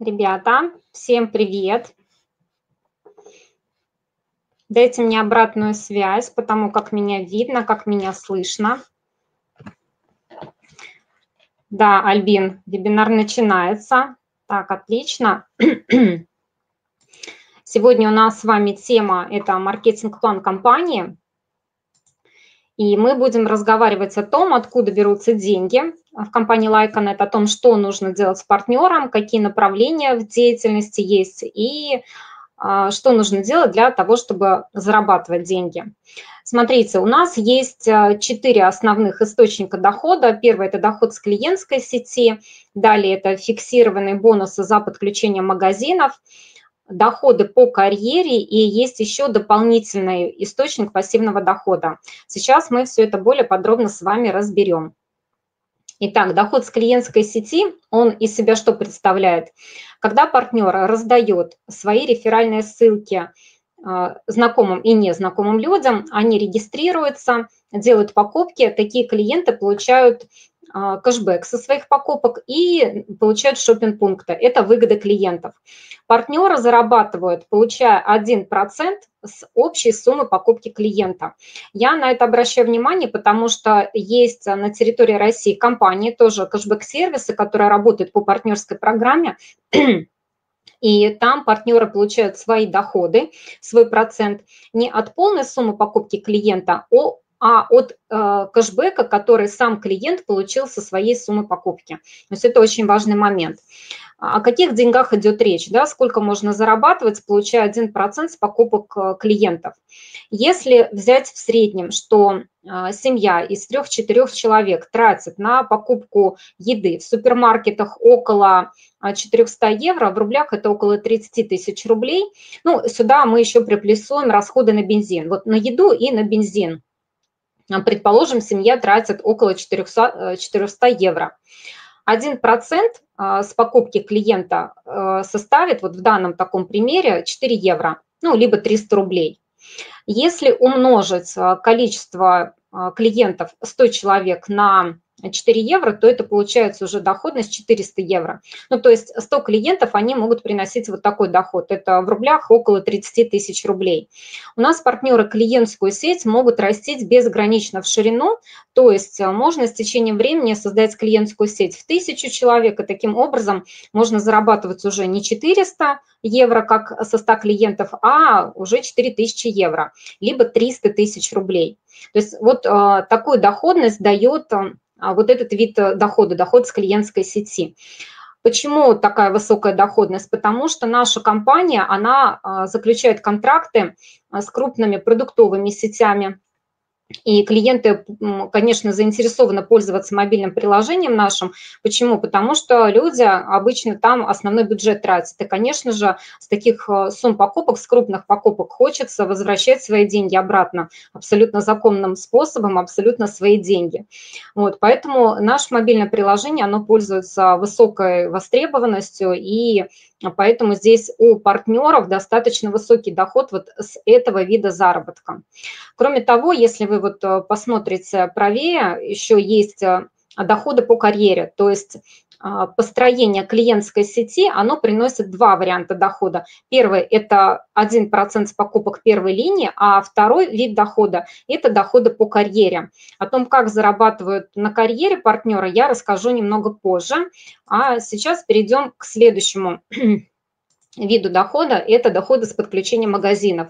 Ребята, всем привет! Дайте мне обратную связь, потому как меня видно, как меня слышно. Да, Альбин, вебинар начинается. Так, отлично. Сегодня у нас с вами тема – это маркетинг-план компании. И мы будем разговаривать о том, откуда берутся деньги в компании Lyconet, о том, что нужно делать с партнером, какие направления в деятельности есть и что нужно делать для того, чтобы зарабатывать деньги. Смотрите, у нас есть 4 основных источника дохода. Первый – это доход с клиентской сети, далее – это фиксированные бонусы за подключение магазинов, доходы по карьере и есть еще дополнительный источник пассивного дохода. Сейчас мы все это более подробно с вами разберем. Итак, доход с клиентской сети, он из себя что представляет? Когда партнер раздает свои реферальные ссылки знакомым и незнакомым людям, они регистрируются, делают покупки, такие клиенты получают кэшбэк со своих покупок и получают шоппинг-пункты. Это выгода клиентов. Партнеры зарабатывают, получая 1% с общей суммы покупки клиента. Я на это обращаю внимание, потому что есть на территории России компании, тоже кэшбэк-сервисы, которые работают по партнерской программе, и там партнеры получают свои доходы, свой процент не от полной суммы покупки клиента, а от кэшбэка, который сам клиент получил со своей суммы покупки. То есть это очень важный момент. О каких деньгах идет речь, да? Сколько можно зарабатывать, получая 1% с покупок клиентов. Если взять в среднем, что семья из 3-4 человек тратит на покупку еды в супермаркетах около 400 евро, в рублях это около 30 тысяч рублей. Ну, сюда мы еще приплюсуем расходы на бензин. Вот на еду и на бензин. Предположим, семья тратит около 400 евро. 1% с покупки клиента составит, вот в данном таком примере, 4 евро, ну, либо 300 рублей. Если умножить количество клиентов 100 человек на 4 евро, то это получается уже доходность 400 евро. Ну, то есть 100 клиентов, они могут приносить вот такой доход. Это в рублях около 30 тысяч рублей. У нас партнеры клиентскую сеть могут растить безгранично в ширину, то есть можно с течением времени создать клиентскую сеть в 1000 человек, и таким образом можно зарабатывать уже не 400 евро, как со 100 клиентов, а уже 4000 евро, либо 300 тысяч рублей. То есть вот такую доходность дает вот этот вид дохода, доход с клиентской сети. Почему такая высокая доходность? Потому что наша компания, она заключает контракты с крупными продуктовыми сетями. И клиенты, конечно, заинтересованы пользоваться мобильным приложением нашим. Почему? Потому что люди обычно там основной бюджет тратят. И, конечно же, с таких сумм покупок, с крупных покупок хочется возвращать свои деньги обратно абсолютно законным способом, абсолютно свои деньги. Вот, поэтому наше мобильное приложение, оно пользуется высокой востребованностью, и поэтому здесь у партнеров достаточно высокий доход вот с этого вида заработка. Кроме того, если вы вот посмотрите правее, еще есть доходы по карьере, то есть построение клиентской сети, оно приносит два варианта дохода. Первый – это 1% с покупок первой линии, а второй вид дохода – это доходы по карьере. О том, как зарабатывают на карьере партнеры, я расскажу немного позже. А сейчас перейдем к следующему виду дохода – это доходы с подключением магазинов.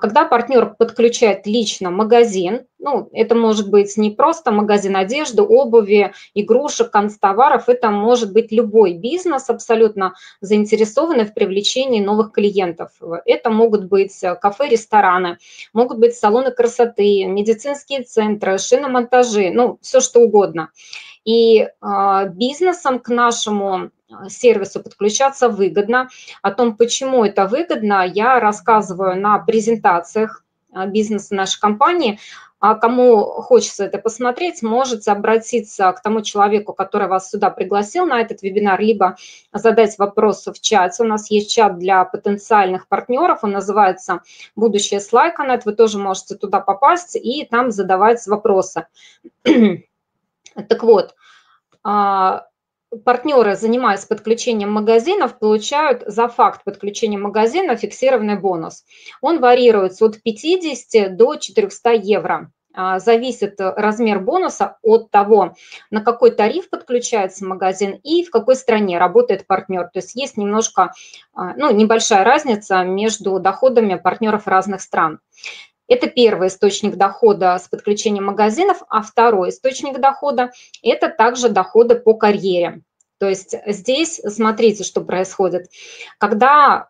Когда партнер подключает лично магазин, ну, это может быть не просто магазин одежды, обуви, игрушек, канцтоваров, это может быть любой бизнес, абсолютно заинтересованный в привлечении новых клиентов. Это могут быть кафе, рестораны, могут быть салоны красоты, медицинские центры, шиномонтажи, ну, все что угодно. И бизнесом к нашему сервису подключаться выгодно. О том, почему это выгодно, я рассказываю на презентациях бизнеса нашей компании. А кому хочется это посмотреть, можете обратиться к тому человеку, который вас сюда пригласил на этот вебинар, либо задать вопрос в чате. У нас есть чат для потенциальных партнеров, он называется «Будущее с Lyconet». Вы тоже можете туда попасть и там задавать вопросы. Так вот, партнеры, занимаясь подключением магазинов, получают за факт подключения магазина фиксированный бонус. Он варьируется от 50 до 400 евро. Зависит размер бонуса от того, на какой тариф подключается магазин и в какой стране работает партнер. То есть есть немножко, небольшая разница между доходами партнеров разных стран. Это первый источник дохода с подключением магазинов, а второй источник дохода – это также доходы по карьере. То есть здесь смотрите, что происходит. Когда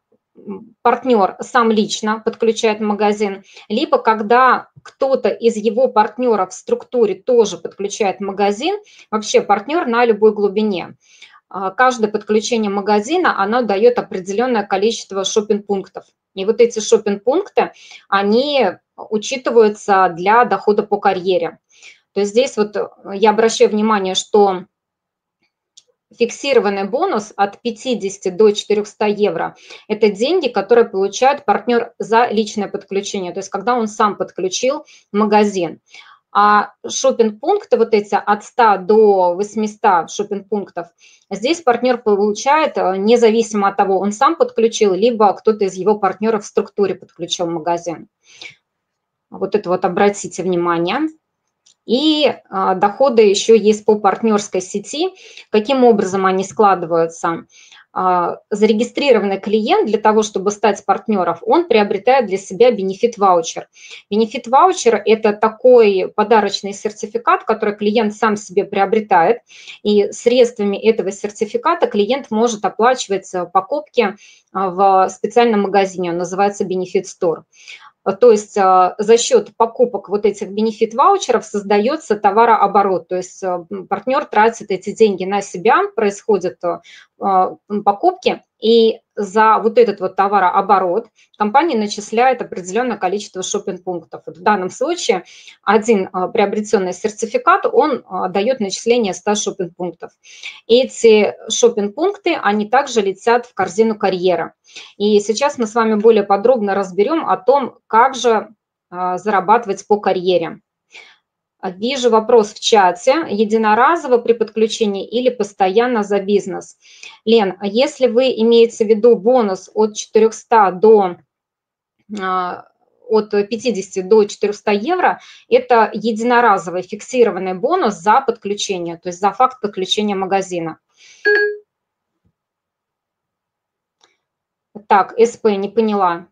партнер сам лично подключает магазин, либо когда кто-то из его партнеров в структуре тоже подключает магазин, вообще партнер на любой глубине. Каждое подключение магазина, оно дает определенное количество шоппинг-пунктов. И вот эти шоппинг-пункты, они учитываются для дохода по карьере. То есть здесь вот я обращаю внимание, что фиксированный бонус от 50 до 400 евро – это деньги, которые получает партнер за личное подключение, то есть когда он сам подключил магазин. А шоппинг-пункты, вот эти от 100 до 800 шоппинг-пунктов, здесь партнер получает независимо от того, он сам подключил, либо кто-то из его партнеров в структуре подключил магазин. Вот это вот обратите внимание. И доходы еще есть по партнерской сети. Каким образом они складываются? Зарегистрированный клиент для того, чтобы стать партнером, он приобретает для себя Benefit Voucher. Benefit Voucher – это такой подарочный сертификат, который клиент сам себе приобретает. И средствами этого сертификата клиент может оплачивать покупки в специальном магазине, он называется Benefit Store. То есть за счет покупок вот этих бенефит-ваучеров создается товарооборот, то есть партнер тратит эти деньги на себя, происходят покупки, и за вот этот вот товарооборот компания начисляет определенное количество шоппинг-пунктов. В данном случае один приобретенный сертификат, он дает начисление 100 шоппинг-пунктов. Эти шоппинг-пункты, они также летят в корзину карьеры. И сейчас мы с вами более подробно разберем о том, как же зарабатывать по карьере. Вижу вопрос в чате. Единоразово при подключении или постоянно за бизнес? Лен, если вы имеете в виду бонус от 50 до 400 евро, это единоразовый фиксированный бонус за подключение, то есть за факт подключения магазина. Так, СП не поняла.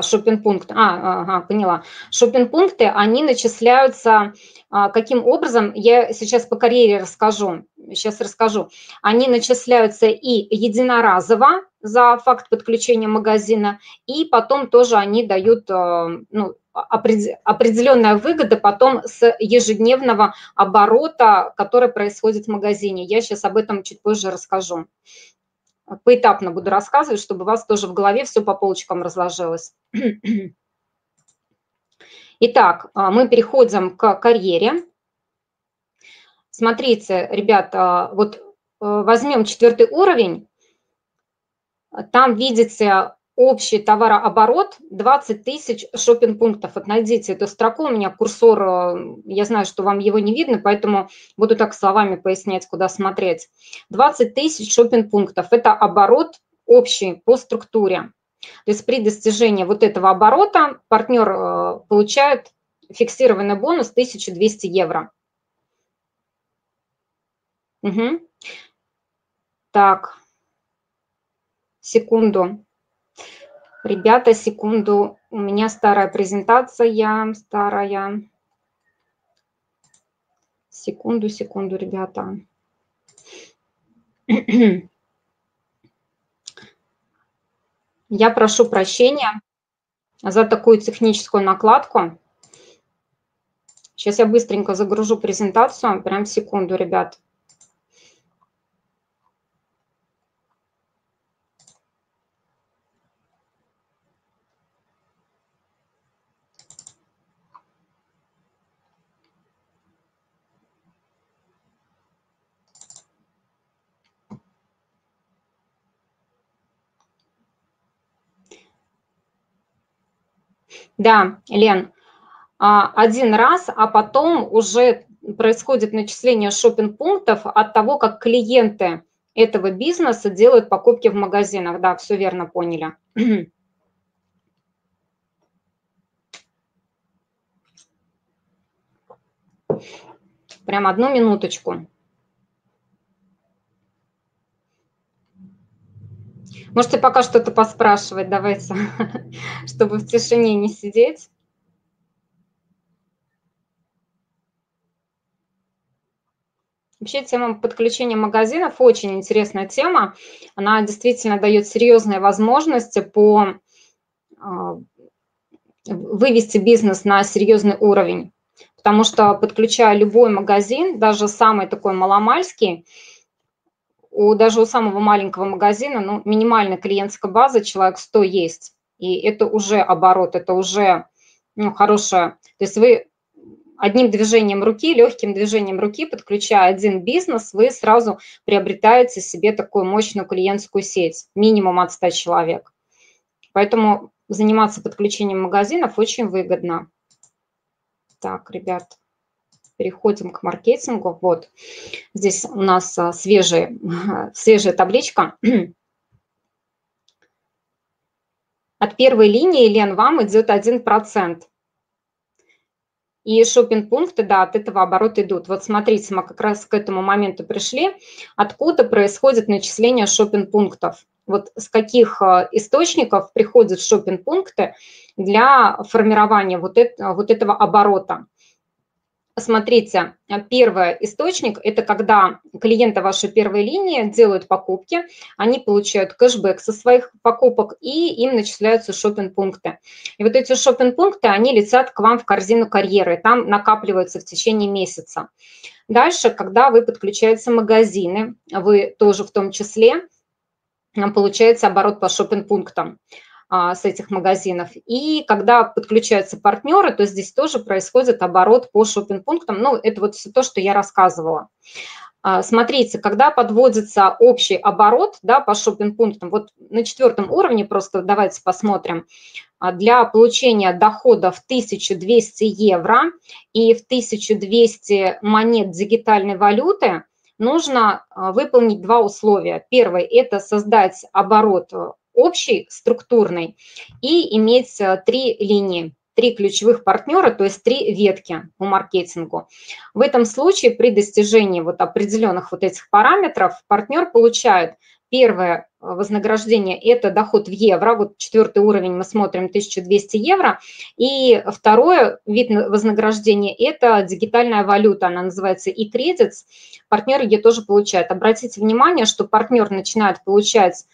Шоппинг-пункты. Поняла. Шоппинг-пункты, они начисляются каким образом? Я сейчас по карьере расскажу. Они начисляются и единоразово за факт подключения магазина, и потом тоже они дают определенная выгода потом с ежедневного оборота, который происходит в магазине. Я сейчас об этом чуть позже расскажу. Поэтапно буду рассказывать, чтобы у вас тоже в голове все по полочкам разложилось. Итак, мы переходим к карьере. Смотрите, ребята, вот возьмем 4 уровень. Там, видите, общий товарооборот 20 тысяч шоппинг-пунктов. Вот найдите эту строку, у меня курсор, я знаю, что вам его не видно, поэтому буду так словами пояснять, куда смотреть. 20 тысяч шоппинг-пунктов – это оборот общий по структуре. То есть при достижении вот этого оборота партнер получает фиксированный бонус 1200 евро. Угу. Так, секунду. Ребята, секунду, у меня старая презентация, Секунду, ребята. Я прошу прощения за такую техническую накладку. Сейчас я быстренько загружу презентацию, прям секунду, ребят. Да, Лен, один раз, а потом уже происходит начисление шоппинг-пунктов от того, как клиенты этого бизнеса делают покупки в магазинах. Да, все верно поняли. Прям одну минуточку. Можете пока что-то поспрашивать, давайте, чтобы в тишине не сидеть. Вообще тема подключения магазинов очень интересная тема. Она действительно дает серьезные возможности по вывести бизнес на серьезный уровень. Потому что, подключая любой магазин, даже самый такой маломальский, даже у самого маленького магазина, ну, минимальная клиентская база, человек 100 есть. И это уже оборот, это уже, ну, хорошее. То есть вы одним движением руки, легким движением руки, подключая один бизнес, вы сразу приобретаете себе такую мощную клиентскую сеть, минимум от 100 человек. Поэтому заниматься подключением магазинов очень выгодно. Так, ребят, переходим к маркетингу. Вот здесь у нас свежая табличка. От первой линии, Лен, вам идет 1%. И шоппинг-пункты, да, от этого оборота идут. Вот смотрите, мы как раз к этому моменту пришли. Откуда происходит начисление шоппинг-пунктов? Вот с каких источников приходят шоппинг-пункты для формирования вот этого оборота? Смотрите, первый источник – это когда клиенты вашей первой линии делают покупки, они получают кэшбэк со своих покупок, и им начисляются шоппинг-пункты. И вот эти шоппинг-пункты, они летят к вам в корзину карьеры, там накапливаются в течение месяца. Дальше, когда вы подключаете магазины, вы тоже в том числе получаете оборот по шоппинг-пунктам с этих магазинов. И когда подключаются партнеры, то здесь тоже происходит оборот по шоппинг-пунктам. Ну, это вот все то, что я рассказывала. Смотрите, когда подводится общий оборот, да, по шоппинг-пунктам, вот на 4 уровне просто давайте посмотрим, для получения дохода в 1200 евро и в 1200 монет дигитальной валюты нужно выполнить два условия. Первое – это создать оборот общий, структурный, и иметь 3 линии, 3 ключевых партнера, то есть 3 ветки по маркетингу. В этом случае при достижении вот определенных вот этих параметров партнер получает первое вознаграждение, это доход в евро, вот 4 уровень мы смотрим 1200 евро, и второе вид вознаграждения, это дигитальная валюта, она называется e-credits, партнер ее тоже получает. Обратите внимание, что партнер начинает получать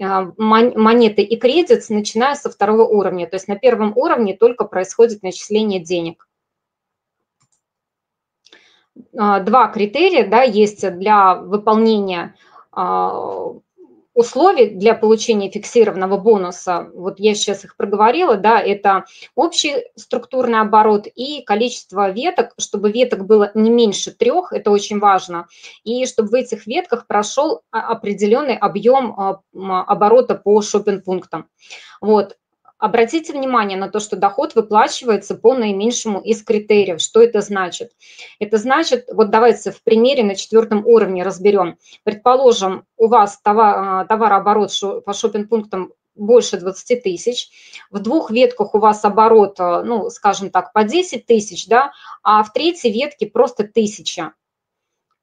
монеты и кредит, начиная со 2 уровня. То есть на 1 уровне только происходит начисление денег. Два критерия, да, есть для выполнения условий для получения фиксированного бонуса. Вот я сейчас их проговорила, да, это общий структурный оборот и количество веток, чтобы веток было не меньше 3, это очень важно, и чтобы в этих ветках прошел определенный объем оборота по шоппинг-пунктам. Вот. Обратите внимание на то, что доход выплачивается по наименьшему из критериев. Что это значит? Это значит, вот давайте в примере на 4 уровне разберем. Предположим, у вас товарооборот по шоппинг-пунктам больше 20 тысяч, в 2 ветках у вас оборот, ну, скажем так, по 10 тысяч, да, а в 3-й ветке просто 1000.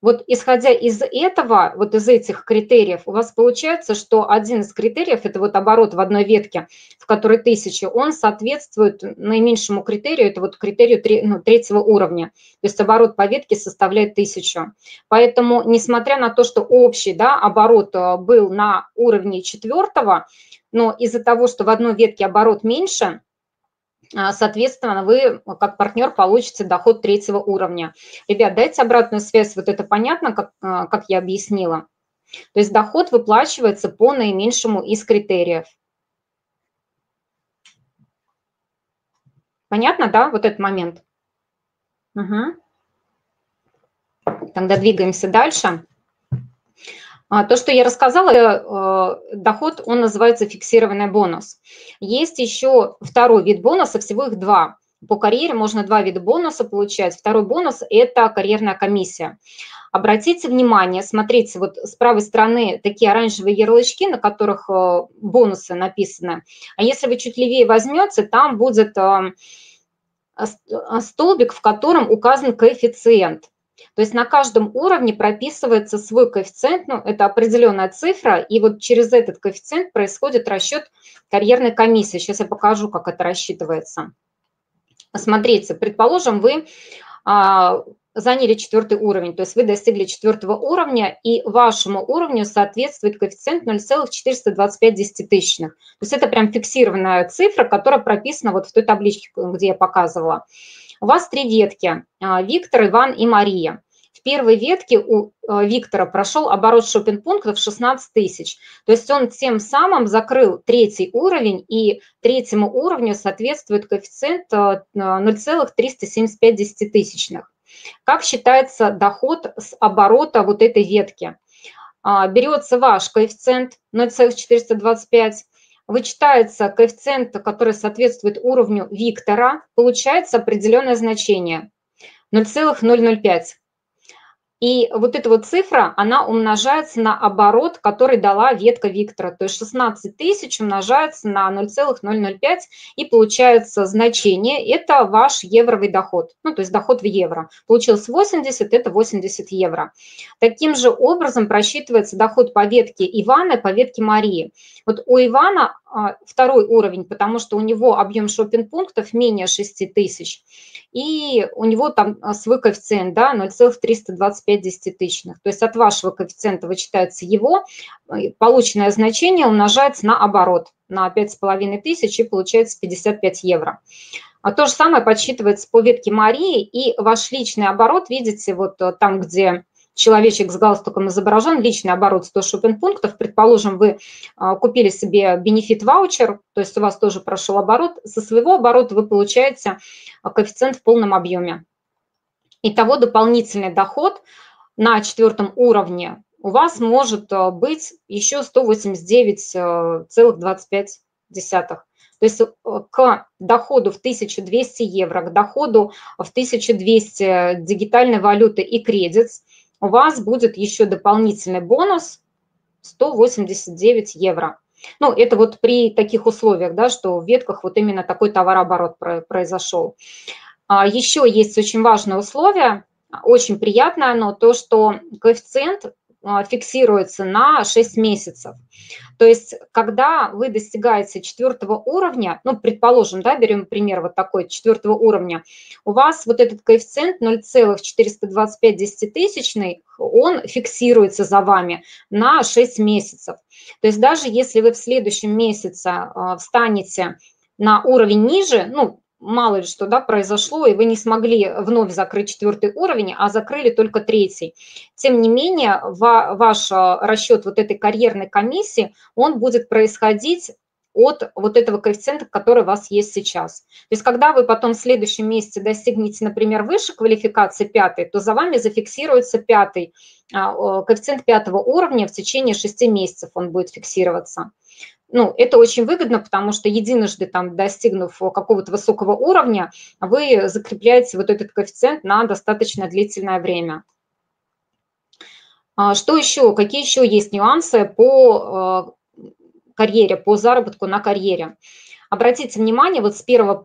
Вот исходя из этого, вот из этих критериев, у вас получается, что один из критериев, это вот оборот в одной ветке, в которой 1000, он соответствует наименьшему критерию, это вот критерию 3-го уровня. То есть оборот по ветке составляет 1000. Поэтому, несмотря на то, что общий, да, оборот был на уровне 4, но из-за того, что в одной ветке оборот меньше, соответственно, вы как партнер получите доход 3-го уровня. Ребят, дайте обратную связь, вот это понятно, как я объяснила. То есть доход выплачивается по наименьшему из критериев. Понятно, да, вот этот момент? Угу. Тогда двигаемся дальше. То, что я рассказала, доход, он называется фиксированный бонус. Есть еще второй вид бонуса, всего их 2. по карьере можно два вида бонуса получать. Второй бонус – это карьерная комиссия. Обратите внимание, смотрите, вот с правой стороны такие оранжевые ярлычки, на которых бонусы написаны. А если вы чуть левее возьмете, там будет столбик, в котором указан коэффициент. То есть на каждом уровне прописывается свой коэффициент, ну, это определенная цифра, и вот через этот коэффициент происходит расчет карьерной комиссии. Сейчас я покажу, как это рассчитывается. Смотрите, предположим, вы заняли 4-й уровень, то есть вы достигли 4-го уровня, и вашему уровню соответствует коэффициент 0,425. То есть это прям фиксированная цифра, которая прописана вот в той табличке, где я показывала. У вас 3 ветки – Виктор, Иван и Мария. В первой ветке у Виктора прошел оборот шопинг-пунктов 16 тысяч. То есть он тем самым закрыл 3-й уровень, и 3-му уровню соответствует коэффициент 0,375. Как считается доход с оборота вот этой ветки? Берется ваш коэффициент 0,425. Вычитается коэффициент, который соответствует уровню Виктора, получается определенное значение 0,005. И вот эта вот цифра, она умножается на оборот, который дала ветка Виктора. То есть 16 тысяч умножается на 0,005 и получается значение, это ваш евровый доход, ну то есть доход в евро. Получилось 80, это 80 евро. Таким же образом просчитывается доход по ветке Ивана и по ветке Марии. Вот у Ивана второй уровень, потому что у него объем шопинг-пунктов менее 6 тысяч. И у него там свой коэффициент, да, 0,325. То есть от вашего коэффициента вычитается его, полученное значение умножается на оборот, на 5,5 тысяч и получается 55 евро. А то же самое подсчитывается по ветке Марии, и ваш личный оборот, видите, вот там, где человечек с галстуком изображен, личный оборот 100 шопинг-пунктов. Предположим, вы купили себе Benefit Voucher, то есть у вас тоже прошел оборот. Со своего оборота вы получаете коэффициент в полном объеме. Итого дополнительный доход на 4-м уровне у вас может быть еще 189,25. То есть к доходу в 1200 евро, к доходу в 1200 дигитальной валюты и кредитс, у вас будет еще дополнительный бонус 189 евро. Ну, это вот при таких условиях, да, что в ветках вот именно такой товарооборот произошел. Еще есть очень важное условие, очень приятное оно, то, что коэффициент фиксируется на 6 месяцев. То есть, когда вы достигаете 4-го уровня, ну, предположим, да, берем пример вот такой 4-го уровня, у вас вот этот коэффициент 0,425, он фиксируется за вами на 6 месяцев. То есть, даже если вы в следующем месяце встанете на уровень ниже, ну, мало ли что, да, произошло, и вы не смогли вновь закрыть 4-й уровень, а закрыли только 3-й. Тем не менее, ваш расчет вот этой карьерной комиссии, он будет происходить от вот этого коэффициента, который у вас есть сейчас. То есть, когда вы потом в следующем месяце достигнете, например, выше квалификации 5-й, то за вами зафиксируется 5-й, коэффициент 5-го уровня в течение 6 месяцев он будет фиксироваться. Ну, это очень выгодно, потому что единожды там, достигнув какого-то высокого уровня, вы закрепляете вот этот коэффициент на достаточно длительное время. Что еще? Какие еще есть нюансы по карьере, по заработку на карьере? Обратите внимание, вот с 1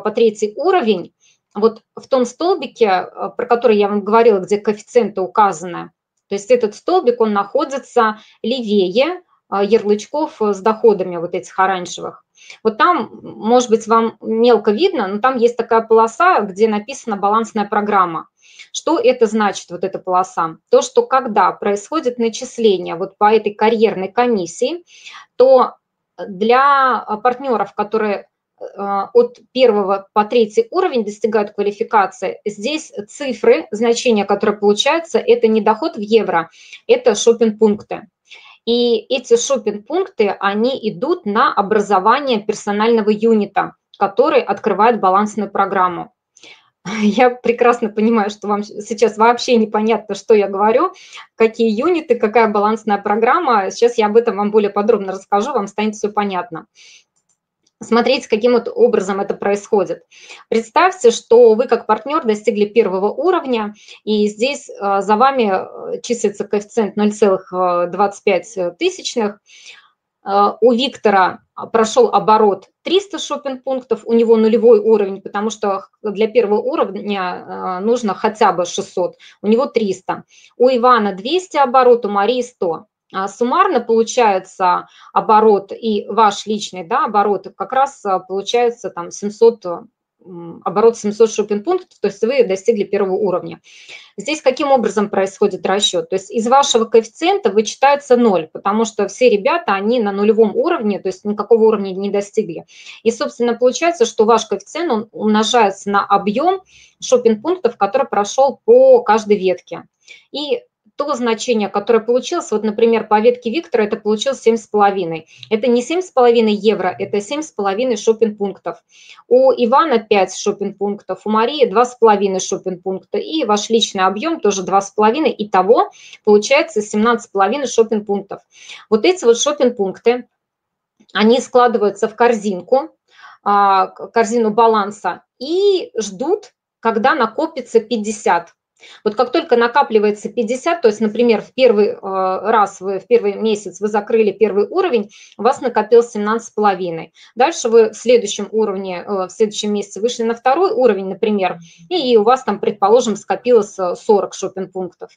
по 3 уровень, вот в том столбике, про который я вам говорила, где коэффициенты указаны, то есть этот столбик, он находится левее ярлычков с доходами вот этих оранжевых. Вот там, может быть, вам мелко видно, но там есть такая полоса, где написана балансная программа. Что это значит, вот эта полоса? То, что когда происходит начисление вот по этой карьерной комиссии, то для партнеров, которые от 1 по 3 уровень достигают квалификации, здесь цифры, значения, которые получаются, это не доход в евро, это шопинг-пункты. И эти шопинг-пункты, они идут на образование персонального юнита, который открывает балансную программу. Я прекрасно понимаю, что вам сейчас вообще непонятно, что я говорю, какие юниты, какая балансная программа. Сейчас я об этом вам более подробно расскажу, вам станет все понятно. Смотрите, каким вот образом это происходит. Представьте, что вы как партнер достигли первого уровня, и здесь за вами числится коэффициент 0,25. У Виктора прошел оборот 300 шопинг-пунктов, у него нулевой уровень, потому что для первого уровня нужно хотя бы 600, у него 300. У Ивана 200 оборот, у Марии 100. Суммарно получается оборот и ваш личный, да, оборот, как раз получается там 700, оборот 700 шопинг-пунктов, то есть вы достигли первого уровня. Здесь каким образом происходит расчет? То есть из вашего коэффициента вычитается 0, потому что все ребята, они на нулевом уровне, то есть никакого уровня не достигли. И, собственно, получается, что ваш коэффициент, он умножается на объем шопинг-пунктов, который прошел по каждой ветке. И то значение, которое получилось, вот, например, по ветке Виктора это получилось 7,5. Это не 7,5 евро, это 7,5 шопинг-пунктов. У Ивана 5 шопинг-пунктов, у Марии 2,5 шопинг-пункта. И ваш личный объем тоже 2,5. Итого получается 17,5 шопинг-пунктов. Вот эти вот шопинг-пункты, они складываются в корзинку, корзину баланса, и ждут, когда накопится 50. Вот как только накапливается 50, то есть, например, в первый раз, в первый месяц вы закрыли первый уровень, у вас накопилось 17,5. Дальше вы в следующем уровне, в следующем месяце вышли на второй уровень, например, и у вас там, предположим, скопилось 40 шопинг-пунктов.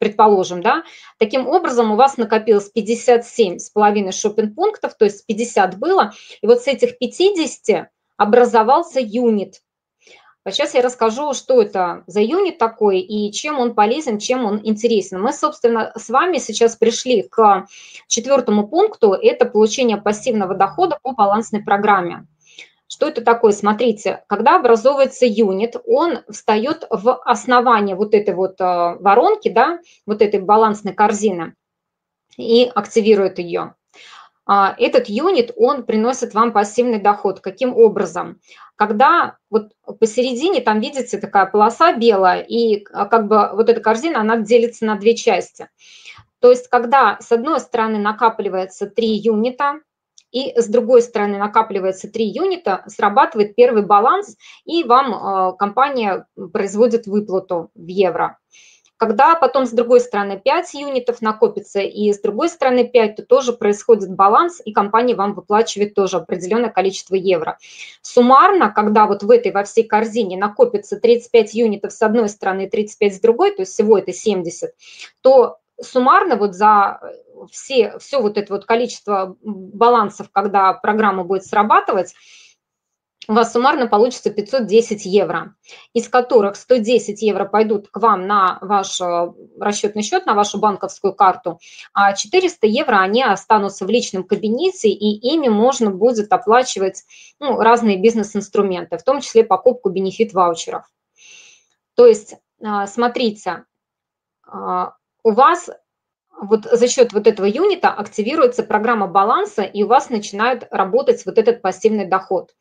Предположим, да, таким образом у вас накопилось 57,5 шопинг-пунктов, то есть 50 было, и вот с этих 50 образовался юнит. Сейчас я расскажу, что это за юнит такой и чем он полезен, чем он интересен. Мы, собственно, с вами сейчас пришли к четвертому пункту. Это получение пассивного дохода по балансной программе. Что это такое? Смотрите, когда образовывается юнит, он встает в основание вот этой вот воронки, да, вот этой балансной корзины и активирует ее. Этот юнит, он приносит вам пассивный доход. Каким образом? Когда вот посередине, там, видите, такая полоса белая, и как бы вот эта корзина, она делится на две части. То есть, когда с одной стороны накапливается 3 юнита, и с другой стороны накапливается 3 юнита, срабатывает первый баланс, и вам компания производит выплату в евро. Когда потом с другой стороны 5 юнитов накопится и с другой стороны 5, то тоже происходит баланс, и компания вам выплачивает тоже определенное количество евро. Суммарно, когда вот в этой во всей корзине накопится 35 юнитов с одной стороны и 35 с другой, то есть всего это 70, то суммарно вот за все вот это вот количество балансов, когда программа будет срабатывать, у вас суммарно получится 510 евро, из которых 110 евро пойдут к вам на ваш расчетный счет, на вашу банковскую карту, а 400 евро они останутся в личном кабинете, и ими можно будет оплачивать, ну, разные бизнес-инструменты, в том числе покупку бенефит-ваучеров. То есть, смотрите, у вас вот за счет вот этого юнита активируется программа баланса, и у вас начинает работать вот этот пассивный доход.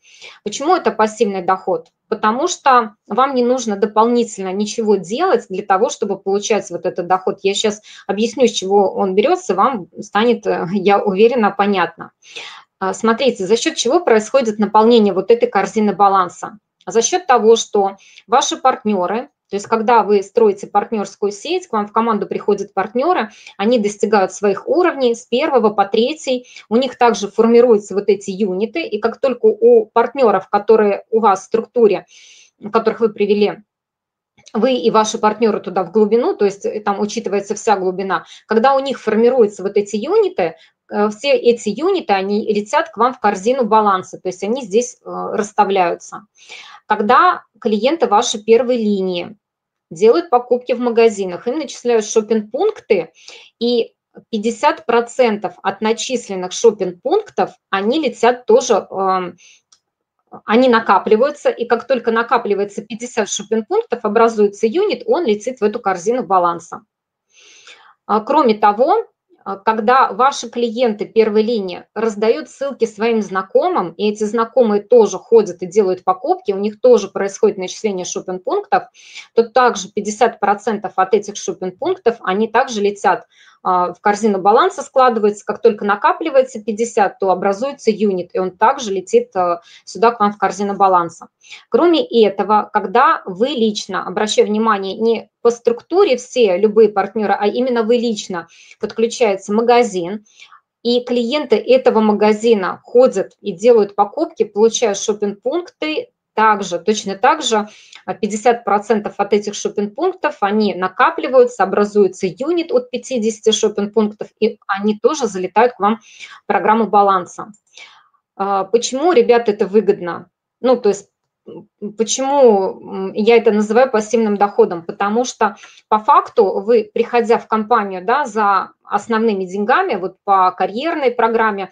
Почему это пассивный доход? Потому что вам не нужно дополнительно ничего делать для того, чтобы получать вот этот доход. Я сейчас объясню, с чего он берется, вам станет, я уверена, понятно. Смотрите, за счет чего происходит наполнение вот этой корзины баланса? За счет того, что ваши партнеры, то есть когда вы строите партнерскую сеть, к вам в команду приходят партнеры, они достигают своих уровней с 1 по 3, у них также формируются вот эти юниты, и как только у партнеров, которые у вас в структуре, которых вы привели, вы и ваши партнеры туда в глубину, то есть там учитывается вся глубина, когда у них формируются вот эти юниты, все эти юниты, они летят к вам в корзину баланса, то есть они здесь расставляются. Когда клиенты вашей первой линии делают покупки в магазинах, им начисляют шопинг-пункты, и 50% от начисленных шопинг-пунктов, они летят тоже, они накапливаются, и как только накапливается 50 шопинг-пунктов, образуется юнит, он летит в эту корзину баланса. Кроме того, когда ваши клиенты первой линии раздают ссылки своим знакомым, и эти знакомые тоже ходят и делают покупки, у них тоже происходит начисление шопинг-пунктов, то также 50% от этих шопинг-пунктов, они также летят в корзину баланса складывается, как только накапливается 50, то образуется юнит, и он также летит сюда к вам в корзину баланса. Кроме этого, когда вы лично, обращаю внимание, не по структуре все, любые партнеры, а именно вы лично, подключается магазин, и клиенты этого магазина ходят и делают покупки, получая шопинг-пункты, также, точно так же 50% от этих шопинг-пунктов, они накапливаются, образуется юнит от 50 шопинг-пунктов, и они тоже залетают к вам в программу баланса. Почему, ребята, это выгодно? Ну, то есть, почему я это называю пассивным доходом? Потому что по факту вы, приходя в компанию, да, за основными деньгами, вот по карьерной программе,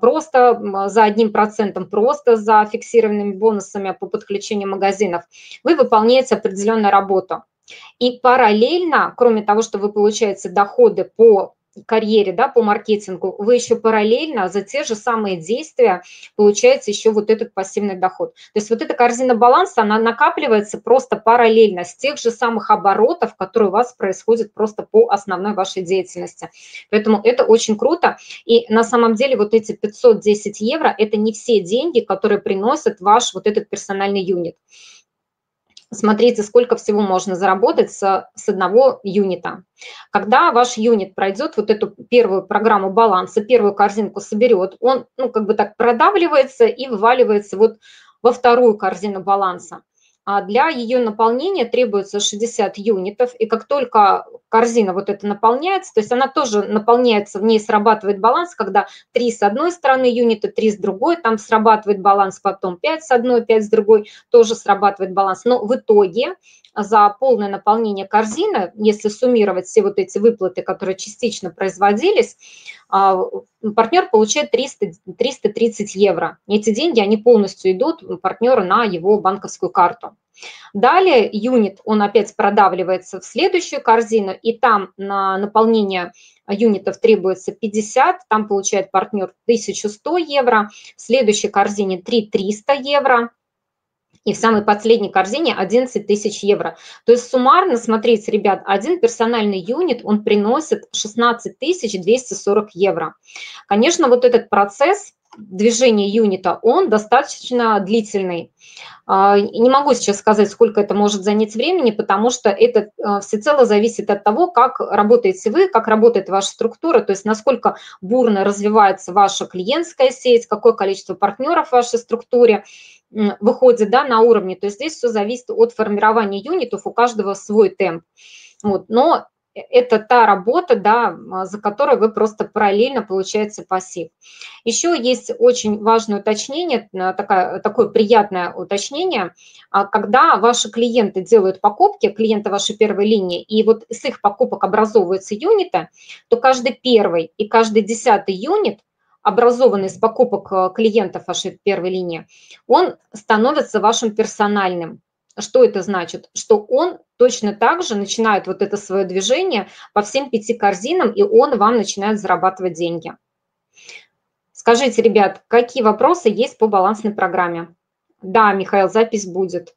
просто за 1%, просто за фиксированными бонусами по подключению магазинов, вы выполняете определенную работу. И параллельно, кроме того, что вы получаете доходы по карьере, да, по маркетингу, вы еще параллельно за те же самые действия получаете еще вот этот пассивный доход. То есть вот эта корзина баланса, она накапливается просто параллельно с тех же самых оборотов, которые у вас происходят просто по основной вашей деятельности. Поэтому это очень круто. И на самом деле вот эти 510 евро – это не все деньги, которые приносят ваш вот этот персональный юнит. Смотрите, сколько всего можно заработать с одного юнита. Когда ваш юнит пройдет вот эту первую программу баланса, первую корзинку соберет, он, ну, как бы так продавливается и вываливается вот во вторую корзину баланса. А для ее наполнения требуется 60 юнитов, и как только корзина вот эта наполняется, то есть она тоже наполняется, в ней срабатывает баланс, когда 3 с одной стороны юнита, 3 с другой, там срабатывает баланс, потом 5 с одной, 5 с другой, тоже срабатывает баланс. Но в итоге за полное наполнение корзины, если суммировать все вот эти выплаты, которые частично производились, партнер получает 330 евро. Эти деньги, они полностью идут партнеру на его банковскую карту. Далее юнит, он опять продавливается в следующую корзину, и там на наполнение юнитов требуется 50, там получает партнер 1100 евро, в следующей корзине 3300 евро. И в самой последней корзине 11 тысяч евро. То есть суммарно, смотрите, ребят, один персональный юнит, он приносит 16 240 евро. Конечно, вот этот процесс движения юнита, он достаточно длительный. Не могу сейчас сказать, сколько это может занять времени, потому что это всецело зависит от того, как работаете вы, как работает ваша структура, то есть насколько бурно развивается ваша клиентская сеть, какое количество партнеров в вашей структуре выходит, да, на уровне. То есть здесь все зависит от формирования юнитов, у каждого свой темп. Вот. Но это та работа, да, за которую вы просто параллельно получаете пассив. Еще есть очень важное уточнение, такое приятное уточнение, когда ваши клиенты делают покупки, клиенты вашей первой линии, и вот с их покупок образовываются юниты, то каждый первый и каждый десятый юнит, образованный из покупок клиентов вашей первой линии, он становится вашим персональным. Что это значит? Что он точно так же начинает вот это свое движение по всем 5 корзинам, и он вам начинает зарабатывать деньги. Скажите, ребят, какие вопросы есть по балансной программе? Да, Михаил, запись будет.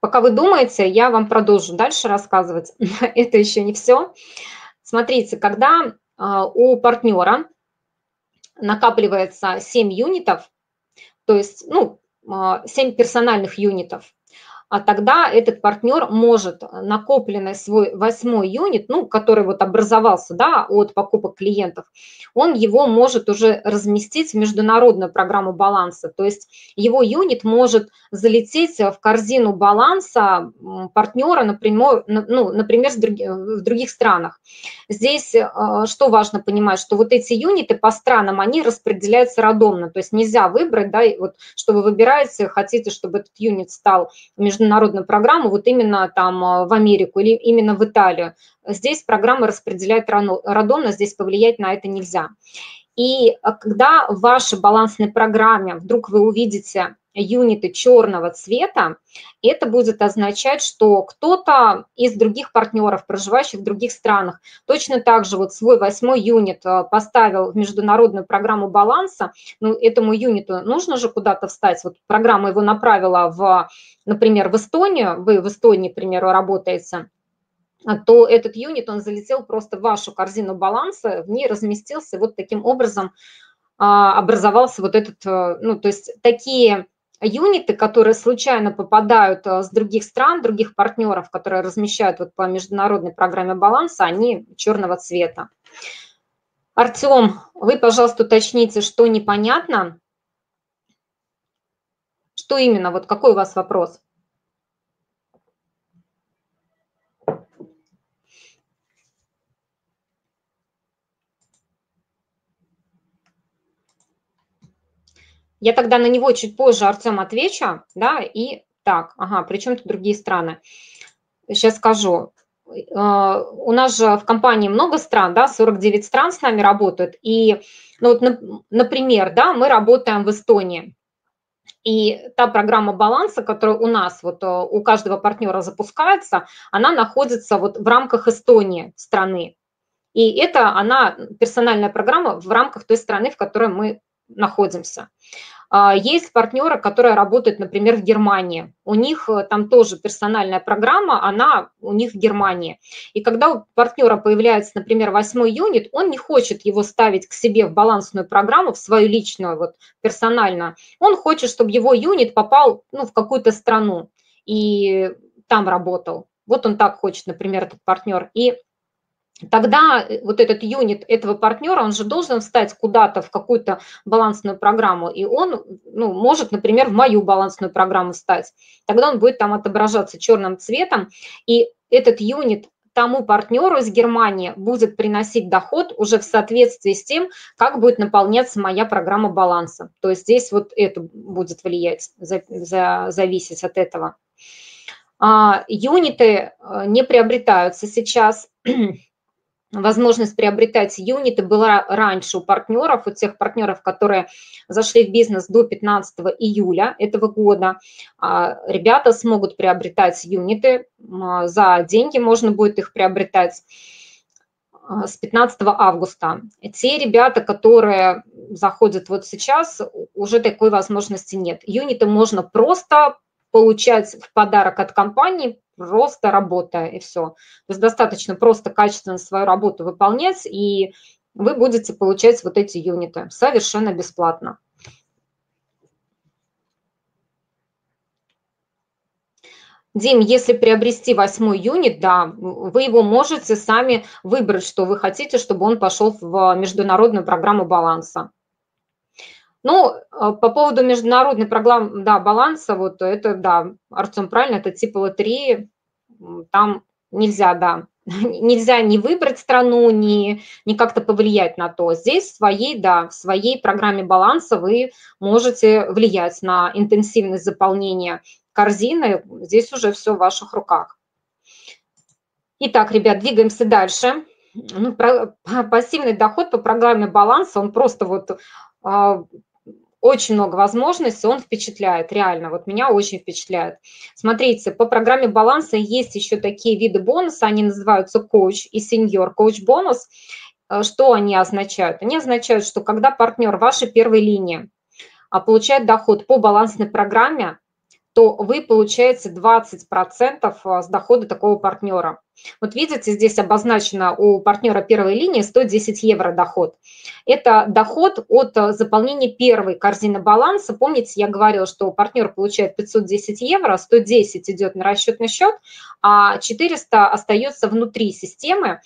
Пока вы думаете, я вам продолжу дальше рассказывать. Это еще не все. Смотрите, когда у партнера накапливается 7 юнитов, то есть, ну, 7 персональных юнитов, а тогда этот партнер может накопленный свой 8-й юнит, ну, который вот образовался, да, от покупок клиентов, он его может уже разместить в международную программу баланса, то есть его юнит может залететь в корзину баланса партнера, например, ну, например, в других странах. Здесь что важно понимать, что вот эти юниты по странам, они распределяются рандомно, то есть нельзя выбрать, да, и вот что вы выбираете, хотите, чтобы этот юнит стал международную программу, вот именно там в Америку или именно в Италию. Здесь программа распределяет рандомно, здесь повлиять на это нельзя. И когда в вашей балансной программе вдруг вы увидите юниты черного цвета, это будет означать, что кто-то из других партнеров, проживающих в других странах, точно так же вот свой 8-й юнит поставил в международную программу баланса, ну, этому юниту нужно же куда-то встать, вот программа его направила, например, в Эстонию, вы в Эстонии, к примеру, работаете, то этот юнит, он залетел просто в вашу корзину баланса, в ней разместился, вот таким образом образовался вот этот, ну, то есть такие юниты, которые случайно попадают с других стран, других партнеров, которые размещают вот по международной программе баланса, они черного цвета. Артем, вы, пожалуйста, уточните, что непонятно. Что именно, вот какой у вас вопрос? Я тогда на него чуть позже, Артем, отвечу, да, и так, ага, при чем тут другие страны? Сейчас скажу. У нас же в компании много стран, да, 49 стран с нами работают, и, ну, вот, например, да, мы работаем в Эстонии, и та программа баланса, которая у нас, вот, у каждого партнера запускается, она находится вот в рамках Эстонии страны, и это она, персональная программа в рамках той страны, в которой мы находимся. Есть партнеры, которые работают, например, в Германии. У них там тоже персональная программа, она у них в Германии. И когда у партнера появляется, например, 8-й юнит, он не хочет его ставить к себе в балансную программу, в свою личную, вот, персонально. Он хочет, чтобы его юнит попал, ну, в какую-то страну и там работал. Вот он так хочет, например, этот партнер. И тогда вот этот юнит этого партнера, он же должен встать куда-то в какую-то балансную программу, и он, ну, может, например, в мою балансную программу встать. Тогда он будет там отображаться черным цветом, и этот юнит тому партнеру из Германии будет приносить доход уже в соответствии с тем, как будет наполняться моя программа баланса. То есть здесь вот это будет влиять, зависеть от этого. Юниты не приобретаются сейчас. Возможность приобретать юниты была раньше у партнеров, у тех партнеров, которые зашли в бизнес до 15 июля этого года. Ребята смогут приобретать юниты, за деньги можно будет их приобретать с 15 августа. Те ребята, которые заходят вот сейчас, уже такой возможности нет. Юниты можно просто получать в подарок от компании, просто работая, и все. То есть достаточно просто качественно свою работу выполнять, и вы будете получать вот эти юниты совершенно бесплатно. Дим, если приобрести 8-й юнит, да, вы его можете сами выбрать, что вы хотите, чтобы он пошел в международную программу баланса. Ну, по поводу международной программы, да, баланса, вот это, да, Артем, правильно, это типа лотереи, там нельзя, да, нельзя ни выбрать страну, ни как-то повлиять на то. Здесь в своей, да, в своей программе баланса вы можете влиять на интенсивность заполнения корзины, здесь уже все в ваших руках. Итак, ребят, двигаемся дальше. Ну, пассивный доход по программе баланса, он просто вот... Очень много возможностей, он впечатляет, реально, вот меня очень впечатляет. Смотрите, по программе баланса есть еще такие виды бонуса, они называются коуч и сеньор коуч-бонус. Что они означают? Они означают, что когда партнер вашей первой линии получает доход по балансной программе, то вы получаете 20% с дохода такого партнера. Вот видите, здесь обозначено у партнера первой линии 110 евро доход. Это доход от заполнения первой корзины баланса. Помните, я говорила, что партнер получает 510 евро, 110 идет на расчетный счет, а 400 остается внутри системы.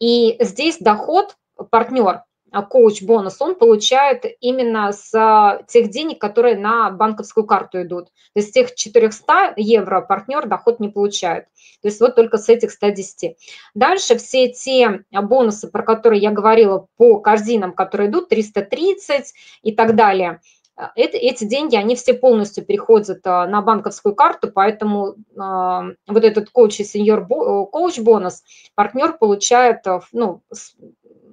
И здесь доход партнер, коуч-бонус, он получает именно с тех денег, которые на банковскую карту идут. То есть с тех 400 евро партнер доход не получает. То есть вот только с этих 110. Дальше все те бонусы, про которые я говорила, по корзинам, которые идут, 330 и так далее, эти деньги, они все полностью переходят на банковскую карту, поэтому вот этот коуч и сеньор коуч-бонус партнер получает, ну,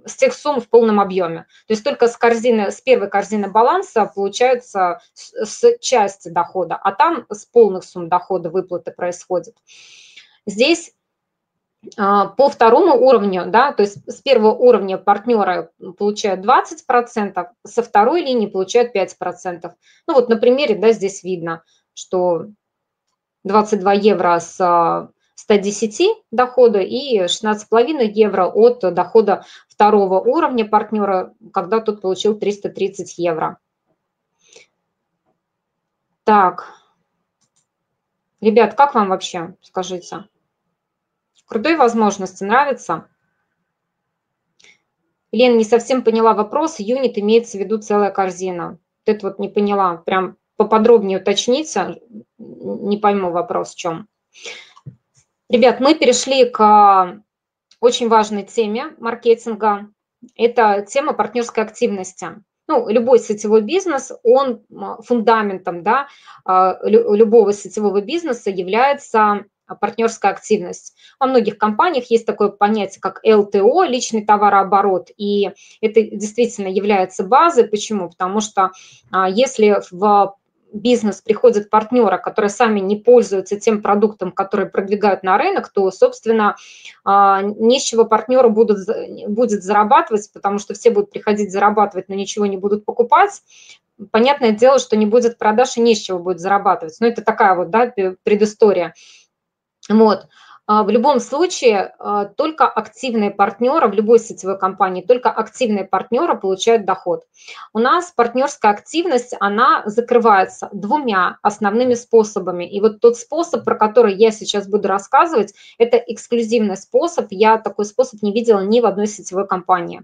с тех сумм в полном объеме. То есть только с корзины, с первой корзины баланса получается с части дохода, а там с полных сумм дохода выплаты происходит. Здесь по второму уровню, да, то есть с первого уровня партнеры получают 20%, со второй линии получают 5%. Ну вот на примере, да, здесь видно, что 22 евро с 110 дохода и 16,5 евро от дохода второго уровня партнера, когда тот получил 330 евро. Так, ребят, как вам вообще, скажите? Крутые возможности, нравится? Лен, не совсем поняла вопрос, юнит имеется в виду целая корзина. Вот это вот не поняла, прям поподробнее уточните, не пойму вопрос в чем. Ребят, мы перешли к очень важной теме маркетинга. Это тема партнерской активности. Ну, любой сетевой бизнес, он фундаментом, да, любого сетевого бизнеса является партнерская активность. Во многих компаниях есть такое понятие, как ЛТО, личный товарооборот, и это действительно является базой. Почему? Потому что если в бизнес приходят партнеры, которые сами не пользуются тем продуктом, который продвигают на рынок, то, собственно, не с чего партнеры будет зарабатывать, потому что все будут приходить зарабатывать, но ничего не будут покупать. Понятное дело, что не будет продаж и не с чего будет зарабатывать. Но это такая вот, да, предыстория. Вот. В любом случае, только активные партнеры в любой сетевой компании, только активные партнеры получают доход. У нас партнерская активность, она закрывается двумя основными способами. И вот тот способ, про который я сейчас буду рассказывать, это эксклюзивный способ. Я такой способ не видела ни в одной сетевой компании.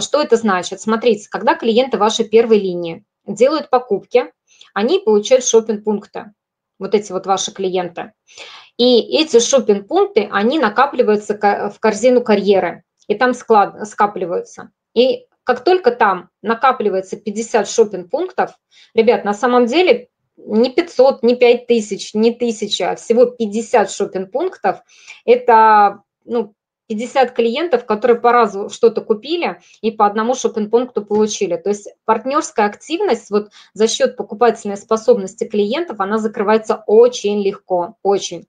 Что это значит? Смотрите, когда клиенты вашей первой линии делают покупки, они получают шоппинг-пункты, вот эти вот ваши клиенты. И эти шоппинг-пункты, они накапливаются в корзину карьеры, и там скапливаются. И как только там накапливается 50 шоппинг-пунктов, ребят, на самом деле не 500, не 5000, не 1000, а всего 50 шоппинг-пунктов, это, ну, 50 клиентов, которые по разу что-то купили и по одному шоппинг-пункту получили. То есть партнерская активность вот за счет покупательной способности клиентов, она закрывается очень легко, очень.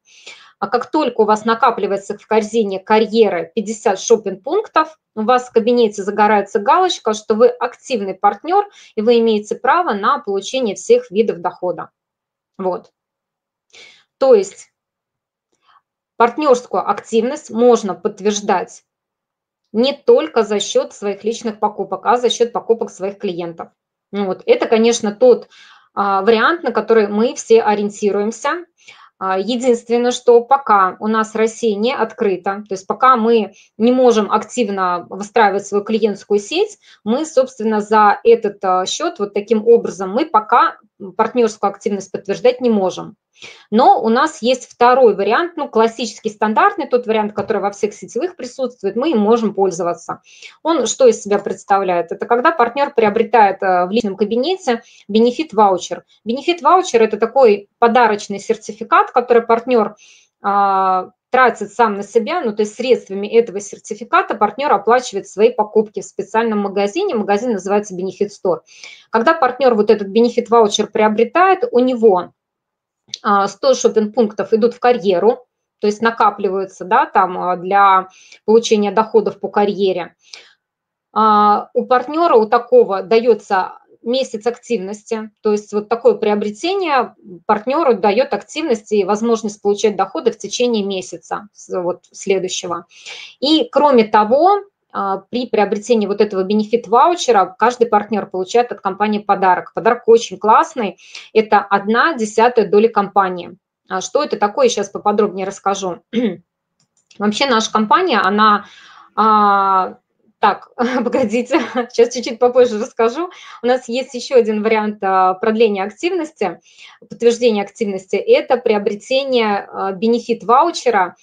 А как только у вас накапливается в корзине карьеры 50 шоппинг-пунктов, у вас в кабинете загорается галочка, что вы активный партнер, и вы имеете право на получение всех видов дохода. Вот. То есть партнерскую активность можно подтверждать не только за счет своих личных покупок, а за счет покупок своих клиентов. Вот. Это, конечно, тот вариант, на который мы все ориентируемся. Единственное, что пока у нас Россия не открыта, то есть пока мы не можем активно выстраивать свою клиентскую сеть, мы, собственно, за этот счет, вот таким образом, мы пока партнерскую активность подтверждать не можем. Но у нас есть второй вариант, ну, классический, стандартный, тот вариант, который во всех сетевых присутствует, мы им можем пользоваться. Он что из себя представляет? Это когда партнер приобретает в личном кабинете Benefit Voucher. Benefit Voucher – это такой подарочный сертификат, который партнер тратит сам на себя, ну, то есть средствами этого сертификата партнер оплачивает свои покупки в специальном магазине. Магазин называется Benefit Store. Когда партнер вот этот Benefit Voucher приобретает, у него 100 шоппинг-пунктов идут в карьеру, то есть накапливаются, да, там для получения доходов по карьере. У партнера, у такого, дается месяц активности, то есть вот такое приобретение партнеру дает активность и возможность получать доходы в течение месяца, вот следующего. И кроме того, при приобретении вот этого бенефит-ваучера каждый партнер получает от компании подарок. Подарок очень классный. Это 1/10 доли компании. Что это такое, сейчас поподробнее расскажу. Вообще наша компания, она... Так, погодите, сейчас чуть-чуть попозже расскажу. У нас есть еще один вариант продления активности, подтверждения активности. Это приобретение бенефит-ваучера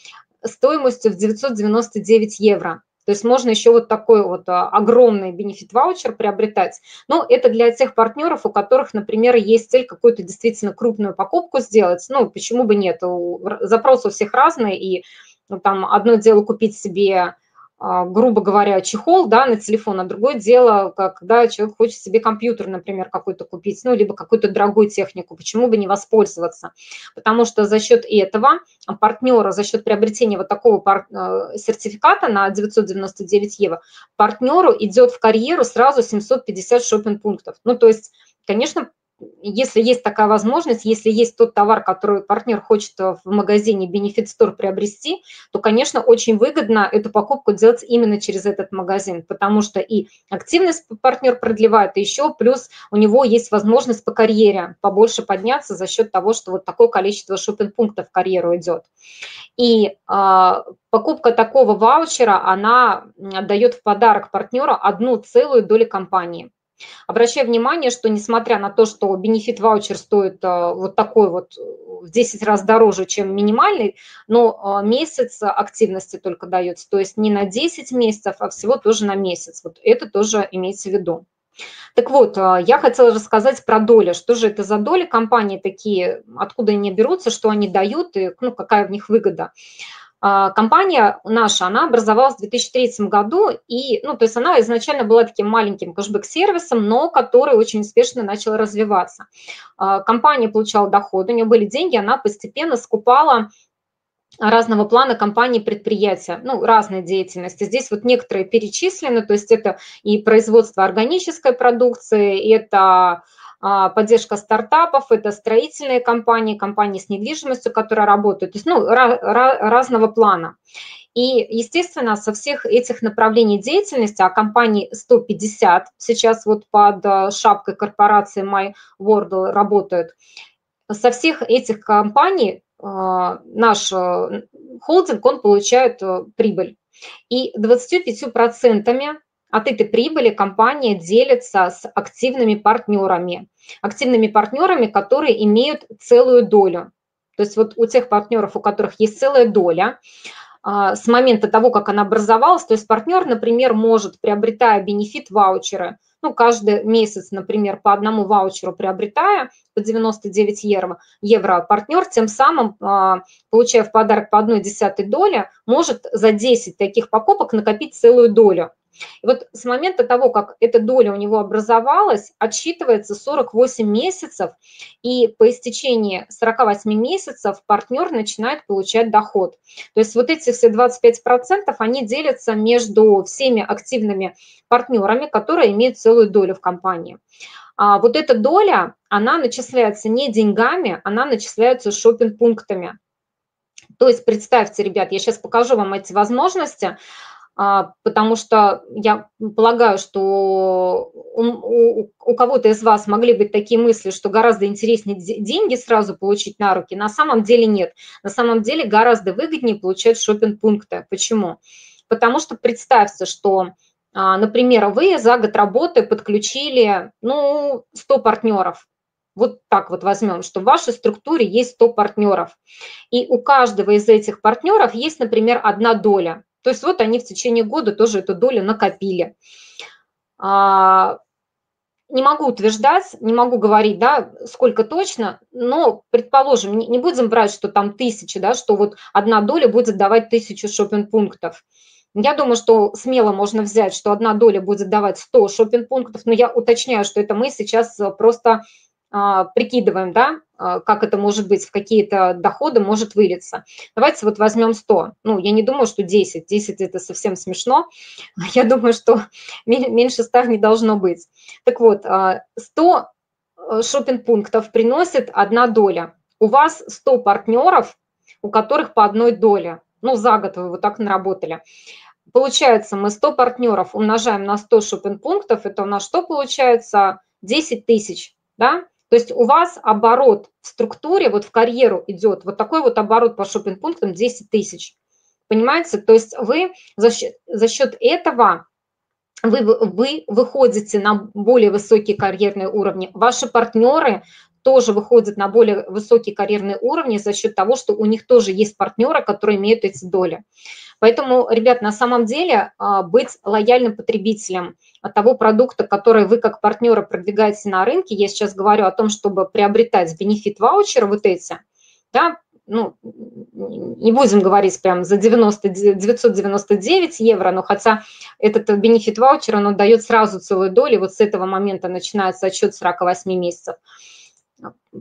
стоимостью в 999 евро. То есть можно еще вот такой вот огромный бенефит-ваучер приобретать. Но это для тех партнеров, у которых, например, есть цель какую-то действительно крупную покупку сделать. Ну, почему бы нет? Запросы у всех разные. И, ну, там одно дело купить себе, грубо говоря, чехол, да, на телефон, а другое дело, когда человек хочет себе компьютер, например, какой-то купить, ну, либо какую-то дорогую технику, почему бы не воспользоваться? Потому что за счет этого партнера, за счет приобретения вот такого сертификата на 999 евро, партнеру идет в карьеру сразу 750 шоппинг-пунктов. Ну, то есть, конечно, если есть такая возможность, если есть тот товар, который партнер хочет в магазине Benefit Store приобрести, то, конечно, очень выгодно эту покупку делать именно через этот магазин, потому что и активность партнер продлевает, и еще плюс у него есть возможность по карьере побольше подняться за счет того, что вот такое количество шоппинг-пунктов в карьеру идет. И покупка такого ваучера, она дает в подарок партнеру 1/2 доли компании. Обращаю внимание, что несмотря на то, что Benefit Voucher стоит вот такой вот в 10 раз дороже, чем минимальный, но месяц активности только дается, то есть не на 10 месяцев, а всего тоже на месяц. Вот это тоже имейте в виду. Так вот, я хотела рассказать про доли. Что же это за доли? Компании такие, откуда они берутся, что они дают и какая в них выгода. Компания наша, она образовалась в 2003 году, и, то есть она изначально была таким маленьким кэшбэк-сервисом, но который очень успешно начал развиваться. Компания получала доходы, у нее были деньги, она постепенно скупала разного плана компании, предприятия, разной деятельности. Здесь вот некоторые перечислены, то есть это и производство органической продукции, это поддержка стартапов, это строительные компании, компании с недвижимостью, которые работают, то есть разного плана. И, естественно, со всех этих направлений деятельности, а компаний 150 сейчас вот под шапкой корпорации MyWorld работают, со всех этих компаний наш холдинг, он получает прибыль. И 25% от этой прибыли компания делится с активными партнерами, которые имеют целую долю. То есть вот у тех партнеров, у которых есть целая доля, с момента того, как она образовалась, то есть партнер, например, может, приобретая бенефит-ваучеры, каждый месяц, например, по одному ваучеру приобретая по 99 евро, партнер тем самым, получая в подарок по 1/10 доли, может за 10 таких покупок накопить целую долю. И вот с момента того, как эта доля у него образовалась, отсчитывается 48 месяцев, и по истечении 48 месяцев партнер начинает получать доход. То есть вот эти все 25%, они делятся между всеми активными партнерами, которые имеют целую долю в компании. А вот эта доля, она начисляется не деньгами, она начисляется шоппинг-пунктами. То есть представьте, ребят, я сейчас покажу вам эти возможности, потому что я полагаю, что у кого-то из вас могли быть такие мысли, что гораздо интереснее деньги сразу получить на руки. На самом деле нет. На самом деле гораздо выгоднее получать шоппинг-пункты. Почему? Потому что представьте, что, например, вы за год работы подключили 100 партнеров. Вот так вот возьмем, что в вашей структуре есть 100 партнеров. И у каждого из этих партнеров есть, например, 1 доля. То есть вот они в течение года тоже эту долю накопили. Не могу утверждать, не могу говорить, да, сколько точно, но, предположим, не будем брать, что там 1000, да, что вот 1 доля будет давать 1000 шоппинг-пунктов. Я думаю, что смело можно взять, что 1 доля будет давать 100 шоппинг-пунктов, но я уточняю, что это мы сейчас просто прикидываем, да, как это может быть, в какие-то доходы может вылиться. Давайте вот возьмем 100. Я не думаю, что 10. 10 – это совсем смешно. Я думаю, что меньше 100 не должно быть. Так вот, 100 шоппинг-пунктов приносит 1 доля. У вас 100 партнеров, у которых по 1 доле. За год вы вот так наработали. Получается, мы 100 партнеров умножаем на 100 шоппинг-пунктов. Это у нас что получается? 10 тысяч, да? То есть у вас оборот в структуре, вот в карьеру идет, вот такой вот оборот по шоппинг-пунктам 10 тысяч. Понимаете? То есть вы за счет этого вы выходите на более высокие карьерные уровни. Ваши партнеры тоже выходят на более высокие карьерные уровни за счет того, что у них тоже есть партнеры, которые имеют эти доли. Поэтому, ребят, на самом деле быть лояльным потребителем от того продукта, который вы как партнеры продвигаете на рынке, я сейчас говорю о том, чтобы приобретать бенефит-ваучеры вот эти, да, не будем говорить прям за 999 евро, но хотя этот бенефит-ваучер, он дает сразу целую долю, вот с этого момента начинается отсчет 48 месяцев.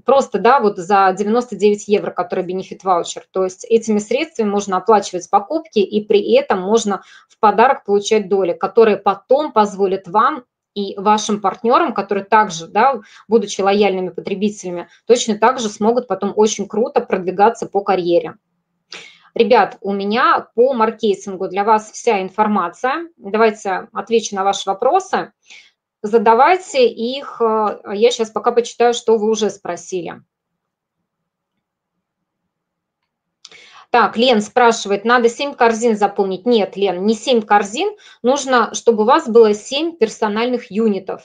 Просто, да, вот за 99 евро, который бенефит-ваучер. То есть этими средствами можно оплачивать покупки, и при этом можно в подарок получать доли, которые потом позволят вам и вашим партнерам, которые также, да, будучи лояльными потребителями, точно так же смогут потом очень круто продвигаться по карьере. Ребят, у меня по маркетингу для вас вся информация. Давайте отвечу на ваши вопросы. Задавайте их. Я сейчас пока почитаю, что вы уже спросили. Так, Лен спрашивает, надо 7 корзин заполнить? Нет, Лен, не 7 корзин. Нужно, чтобы у вас было 7 персональных юнитов.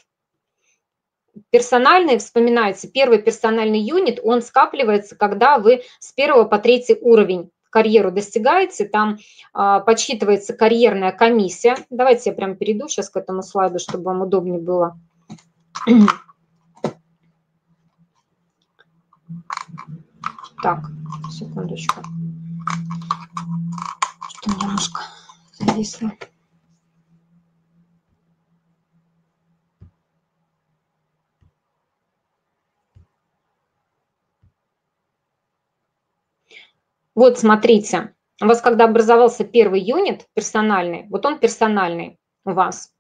Персональный, вспоминайте, первый персональный юнит, он скапливается, когда вы с 1 по 3 уровень карьеру достигаете, там подсчитывается карьерная комиссия. Давайте я прям перейду сейчас к этому слайду, чтобы вам удобнее было. Так, секундочку. Что у меня мышка зависла? Вот, смотрите, у вас когда образовался первый юнит персональный, вот он персональный у вас.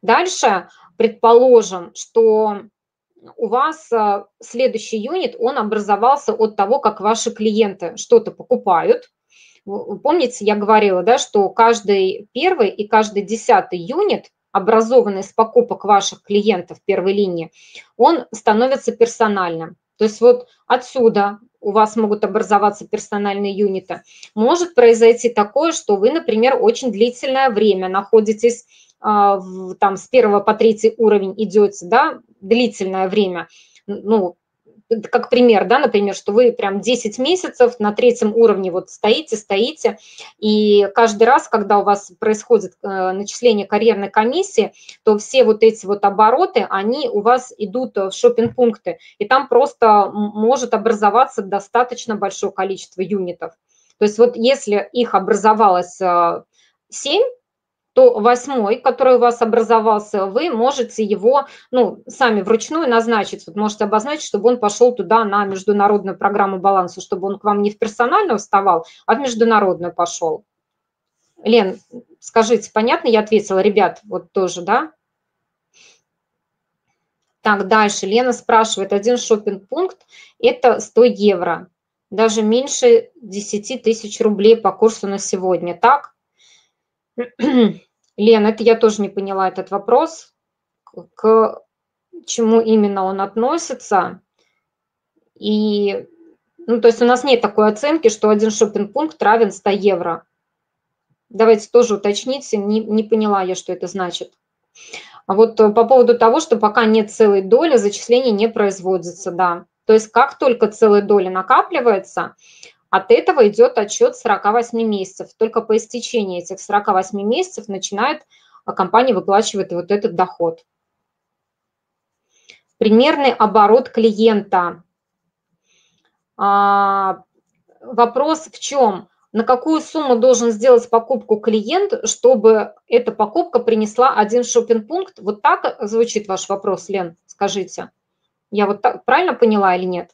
Дальше, предположим, что у вас следующий юнит, он образовался от того, как ваши клиенты что-то покупают. Помните, я говорила, да, что каждый первый и каждый 10-й юнит, образованный с покупок ваших клиентов первой линии, он становится персональным. То есть вот отсюда у вас могут образоваться персональные юниты. Может произойти такое, что вы, например, очень длительное время находитесь, там, с 1 по 3 уровень идете, да, длительное время, ну, как пример, да, например, что вы прям 10 месяцев на 3-м уровне вот стоите, и каждый раз, когда у вас происходит начисление карьерной комиссии, то все вот эти вот обороты, они у вас идут в шоппинг-пункты, и там просто может образоваться достаточно большое количество юнитов. То есть вот если их образовалось 7, то 8-й, который у вас образовался, вы можете его, ну, сами вручную назначить. Вот можете обозначить, чтобы он пошел туда на международную программу баланса, чтобы он к вам не в персональную вставал, а в международную пошел. Лен, скажите, понятно? Я ответила, ребят, вот тоже, да? Так, дальше. Лена спрашивает, один шоппинг-пункт – это 100 евро, даже меньше 10 000 рублей по курсу на сегодня, так? Лена, это я тоже не поняла этот вопрос, к чему именно он относится. И, ну, то есть у нас нет такой оценки, что один шоппинг-пункт равен 100 евро. Давайте тоже уточните, не поняла я, что это значит. А вот по поводу того, что пока нет целой доли, зачисление не производится, да. То есть как только целая доля накапливается, от этого идет отсчет 48 месяцев. Только по истечении этих 48 месяцев начинает компания выплачивать вот этот доход. Примерный оборот клиента. Вопрос в чем? На какую сумму должен сделать покупку клиент, чтобы эта покупка принесла один шоппинг-пункт? Вот так звучит ваш вопрос, Лен, скажите. Я вот так правильно поняла или нет?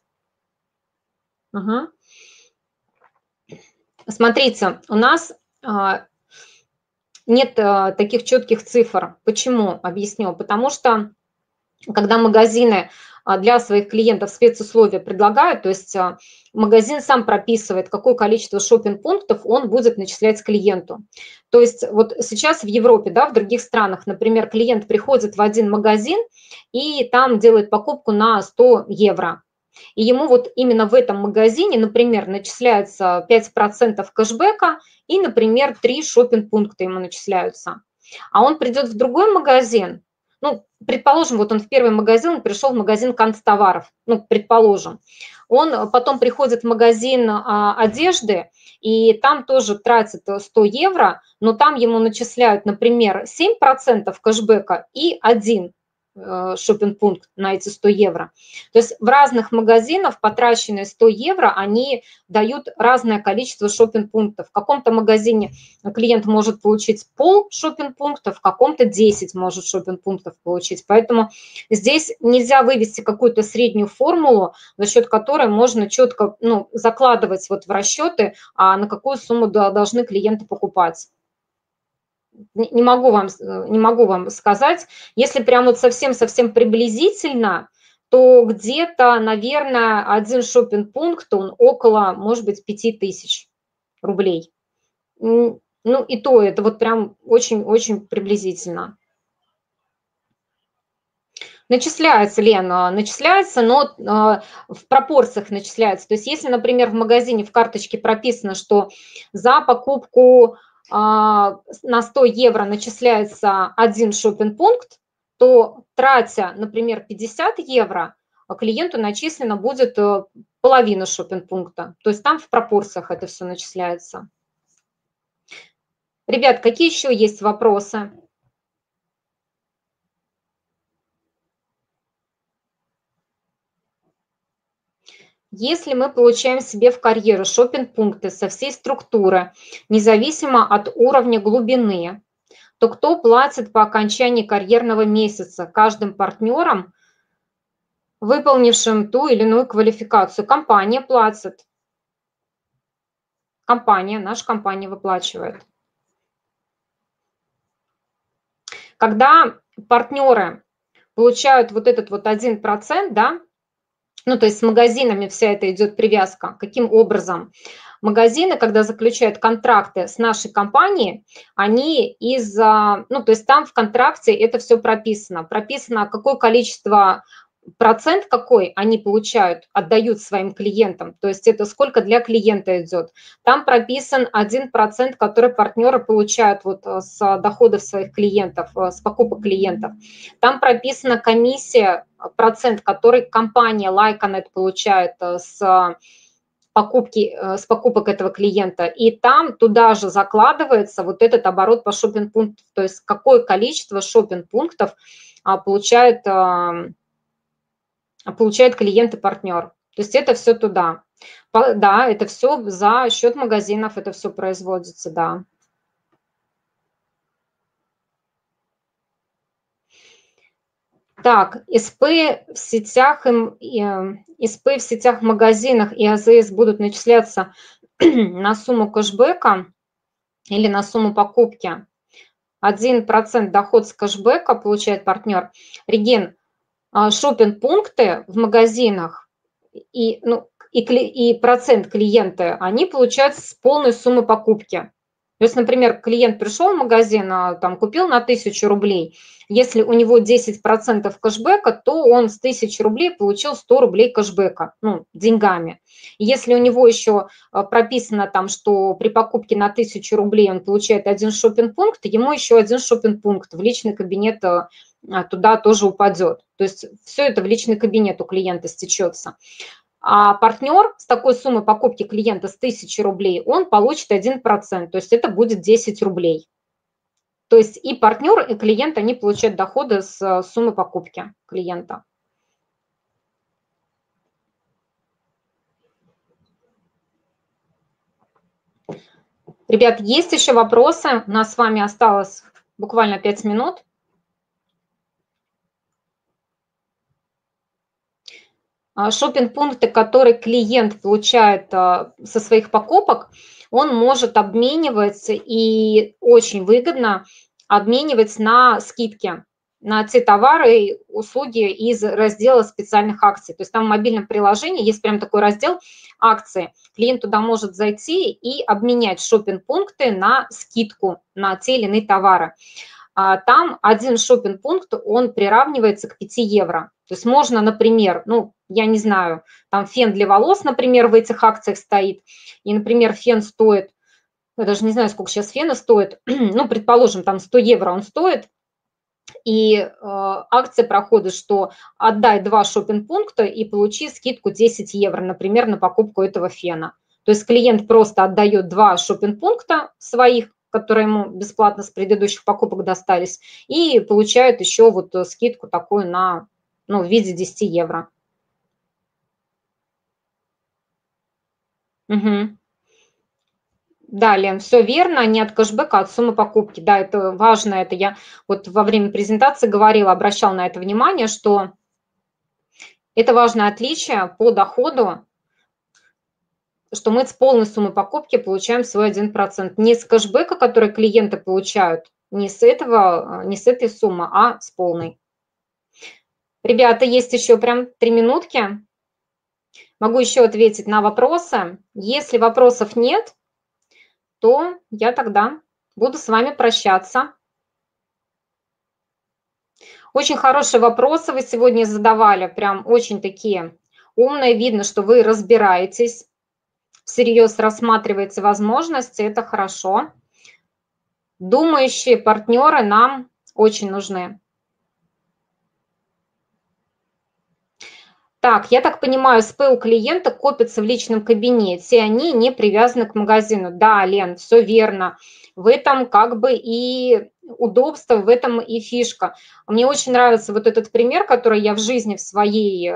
Угу. Смотрите, у нас нет таких четких цифр. Почему? Объясню. Потому что, когда магазины для своих клиентов спецусловия предлагают, то есть магазин сам прописывает, какое количество шоппинг-пунктов он будет начислять клиенту. То есть вот сейчас в Европе, да, в других странах, например, клиент приходит в один магазин и там делает покупку на 100 евро. И ему вот именно в этом магазине, например, начисляется 5% кэшбэка и, например, 3 шоппинг-пункта ему начисляются. А он придет в другой магазин, ну, предположим, вот он в первый магазин, он пришел в магазин канцтоваров, ну, предположим. Он потом приходит в магазин одежды, и там тоже тратит 100 евро, но там ему начисляют, например, 7% кэшбэка и 1 шоппинг-пункт на эти 100 евро. То есть в разных магазинах потраченные 100 евро, они дают разное количество шоппинг-пунктов. В каком-то магазине клиент может получить пол шоппинг-пунктов, в каком-то 10 может шоппинг-пунктов получить. Поэтому здесь нельзя вывести какую-то среднюю формулу, за счет которой можно четко, ну, закладывать вот в расчеты, на какую сумму должны клиенты покупать. не могу вам сказать. Если прям вот совсем-совсем приблизительно, то где-то, наверное, один шопинг-пункт, он около, может быть, 5000 рублей. Ну, и то это вот прям очень-очень приблизительно. Начисляется, Лена, начисляется, но в пропорциях начисляется. То есть если, например, в магазине в карточке прописано, что за покупку на 100 евро начисляется один шопинг-пункт, то тратя, например, 50 евро, клиенту начислено будет половина шопинг-пункта. То есть там в пропорциях это все начисляется. Ребят, какие еще есть вопросы? Если мы получаем себе в карьеру шопинг-пункты со всей структуры, независимо от уровня глубины, то кто платит по окончании карьерного месяца каждым партнерам, выполнившим ту или иную квалификацию? Компания платит. Компания, наша компания выплачивает. Когда партнеры получают вот этот вот 1%, да, ну, то есть с магазинами вся эта идет привязка. Каким образом? Магазины, когда заключают контракты с нашей компанией, они ну, то есть там в контракте это все прописано. Прописано, какое количество, процент какой они получают, отдают своим клиентам. То есть это сколько для клиента идет. Там прописан 1%, который партнеры получают вот с доходов своих клиентов, с покупок клиентов. Там прописана комиссия, процент, который компания Lyconet получает с покупок этого клиента. И там туда же закладывается вот этот оборот по шопинг-пункту. То есть какое количество шопинг-пунктов получает клиент и партнер. То есть это все туда. Да, это все за счет магазинов, это все производится, да. Так, СП в сетях, магазинах и АЗС будут начисляться на сумму кэшбэка или на сумму покупки. 1% доход с кэшбэка получает партнер. Регин, шопинг-пункты в магазинах и процент клиента, они получают с полной суммы покупки. То есть, например, клиент пришел в магазин, там, купил на 1000 рублей. Если у него 10% кэшбэка, то он с 1000 рублей получил 100 рублей кэшбэка, ну, деньгами. Если у него еще прописано там, что при покупке на 1000 рублей он получает один шопинг-пункт, ему еще один шопинг-пункт в личный кабинет туда тоже упадет. То есть все это в личный кабинет у клиента стечется. А партнер с такой суммы покупки клиента с 1000 рублей, он получит 1%, то есть это будет 10 рублей. То есть и партнер, и клиент, они получают доходы с суммы покупки клиента. Ребят, есть еще вопросы? У нас с вами осталось буквально 5 минут. Шопинг-пункты, которые клиент получает со своих покупок, он может обменивать и очень выгодно обменивать на скидки, на те товары и услуги из раздела специальных акций. То есть там в мобильном приложении есть прям такой раздел акции. Клиент туда может зайти и обменять шопинг-пункты на скидку, на те или иные товары. Там один шопинг-пункт, он приравнивается к 5 евро. То есть можно, например, ну, я не знаю, там фен для волос, например, в этих акциях стоит, и, например, фен стоит, я даже не знаю, сколько сейчас фена стоит, ну, предположим, там 100 евро он стоит, и акция проходит, что отдай 2 шопинг-пункта и получи скидку 10 евро, например, на покупку этого фена. То есть клиент просто отдает 2 шопинг-пункта своих, которые ему бесплатно с предыдущих покупок достались, и получают еще вот скидку такую на, ну, в виде 10 евро. Угу. Да, Лен, все верно, не от кэшбэка, а от суммы покупки. Да, это важно, это я вот во время презентации говорила, обращала на это внимание, что это важное отличие по доходу, что мы с полной суммы покупки получаем свой 1%. Не с кэшбэка, который клиенты получают, не с этой суммы, а с полной. Ребята, есть еще прям 3 минутки. Могу еще ответить на вопросы. Если вопросов нет, то я тогда буду с вами прощаться. Очень хорошие вопросы вы сегодня задавали, прям очень такие умные. Видно, что вы разбираетесь, всерьез рассматриваете возможности, это хорошо. Думающие партнеры нам очень нужны. Так, я так понимаю, СП у клиента копится в личном кабинете, они не привязаны к магазину. Да, Лен, все верно. В этом как бы и удобство, в этом и фишка. Мне очень нравится вот этот пример, который я в жизни в своей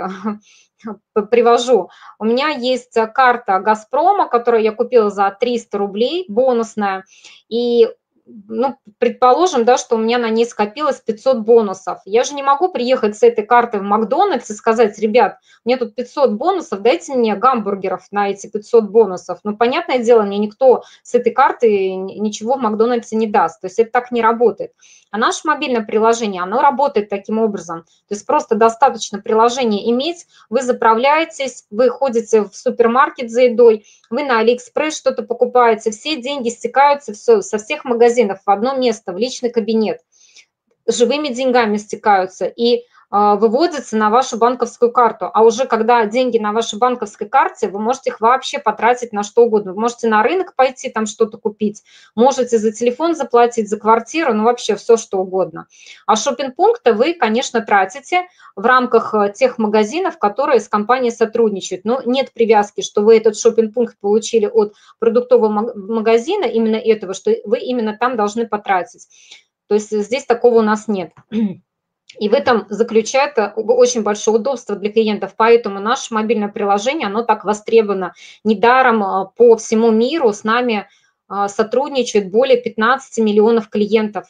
привожу. У меня есть карта Газпрома, которую я купила за 300 рублей, бонусная. И, ну, предположим, да, что у меня на ней скопилось 500 бонусов. Я же не могу приехать с этой карты в Макдональдс и сказать: ребят, мне тут 500 бонусов, дайте мне гамбургеров на эти 500 бонусов. Ну, понятное дело, мне никто с этой карты ничего в Макдональдсе не даст. То есть это так не работает. А наше мобильное приложение, оно работает таким образом. То есть просто достаточно приложение иметь, вы заправляетесь, вы ходите в супермаркет за едой, вы на Алиэкспресс что-то покупаете, все деньги стекаются со всех магазинов в одно место, в личный кабинет. Живыми деньгами стекаются и выводятся на вашу банковскую карту. А уже когда деньги на вашей банковской карте, вы можете их вообще потратить на что угодно. Вы можете на рынок пойти, там что-то купить, можете за телефон заплатить, за квартиру, ну вообще все что угодно. А шопинг-пункты вы, конечно, тратите в рамках тех магазинов, которые с компанией сотрудничают. Но нет привязки, что вы этот шопинг-пункт получили от продуктового магазина, именно этого, что вы именно там должны потратить. То есть здесь такого у нас нет. И в этом заключается очень большое удобство для клиентов, поэтому наше мобильное приложение, оно так востребовано. Недаром по всему миру с нами сотрудничают более 15 миллионов клиентов.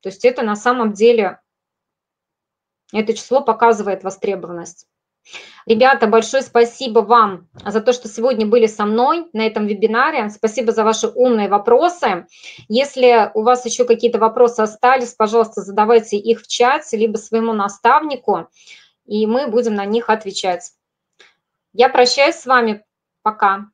То есть это на самом деле, это число показывает востребованность. Ребята, большое спасибо вам за то, что сегодня были со мной на этом вебинаре. Спасибо за ваши умные вопросы. Если у вас еще какие-то вопросы остались, пожалуйста, задавайте их в чате, либо своему наставнику, и мы будем на них отвечать. Я прощаюсь с вами. Пока.